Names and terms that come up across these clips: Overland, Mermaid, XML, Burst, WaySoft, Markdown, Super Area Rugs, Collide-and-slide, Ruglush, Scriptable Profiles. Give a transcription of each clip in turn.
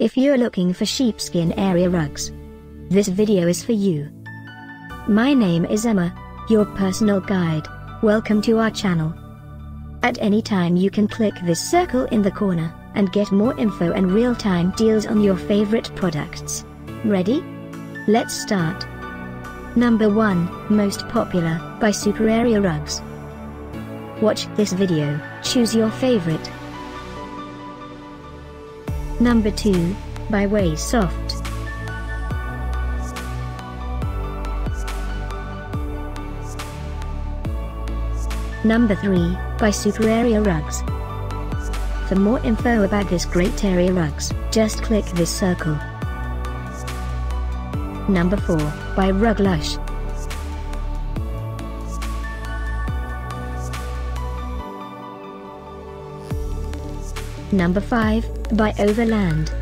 If you're looking for sheepskin area rugs, this video is for you. My name is Emma, your personal guide. Welcome to our channel. At any time you can click this circle in the corner, and get more info and real-time deals on your favorite products. Ready? Let's start. Number 1, Most Popular, by Super Area Rugs. Watch this video, choose your favorite. Number 2, by WaySoft. Number 3, by Super Area Rugs. For more info about this great area rugs, just click this circle. Number 4, by Ruglush. Number 5, by Overland.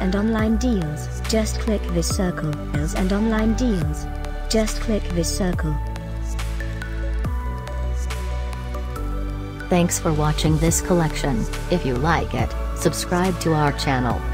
And online deals, just click this circle. Thanks for watching this collection. If you like it, subscribe to our channel.